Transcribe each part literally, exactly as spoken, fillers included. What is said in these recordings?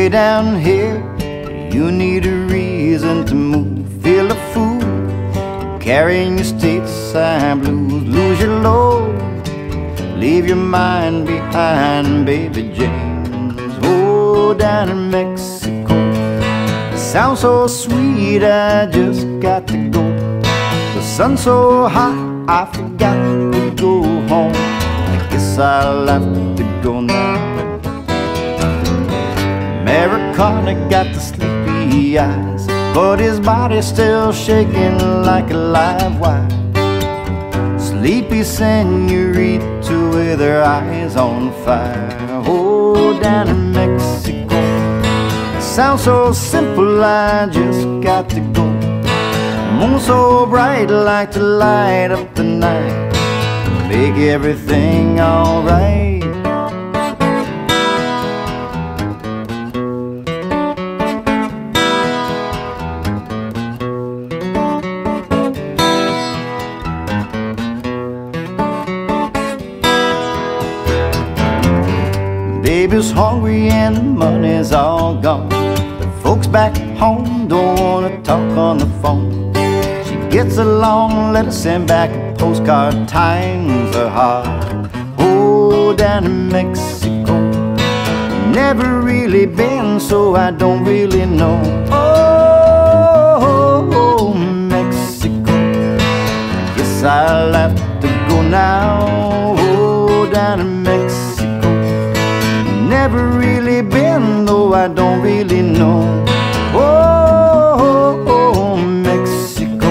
way down here. You need a reason to move. Feel a fool carrying your stateside blues. Lose your load, leave your mind behind, baby James. Oh, down in Mexico, it sounds so sweet, I just got to go. The sun's so hot, I forgot to go home. I guess I'll have to go now. Americana got the sleepy eyes, but his body's still shaking like a live wire. Sleepy senorita with her eyes on fire. Oh, down in Mexico, it sounds so simple, I just got to go. Moon so bright, like to light up the night, make everything alright. Baby's hungry and the money's all gone. The folks back home don't wanna talk on the phone. She gets along, let her send back a postcard, times her heart. Oh, down in Mexico, never really been, so I don't really know. Oh, oh, oh, Mexico, guess I'll have to go now. Oh, down in Mexico, never really been, though I don't really know. Oh, oh, oh, Mexico,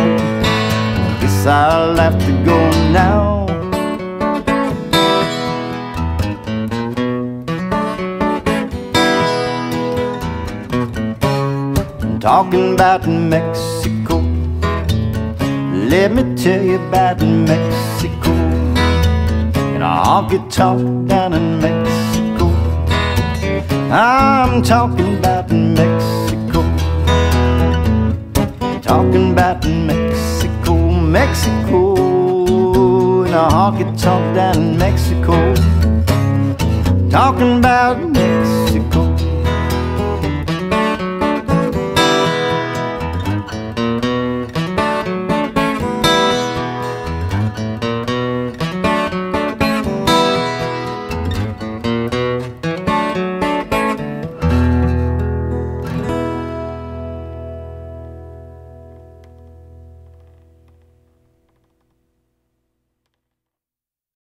guess I'll have to go now. I'm talking about Mexico. Let me tell you about Mexico. And I'll get talked down in Mexico. I'm talking about Mexico, talking about Mexico, Mexico, and I'll get talked down in Mexico, talking about Mexico.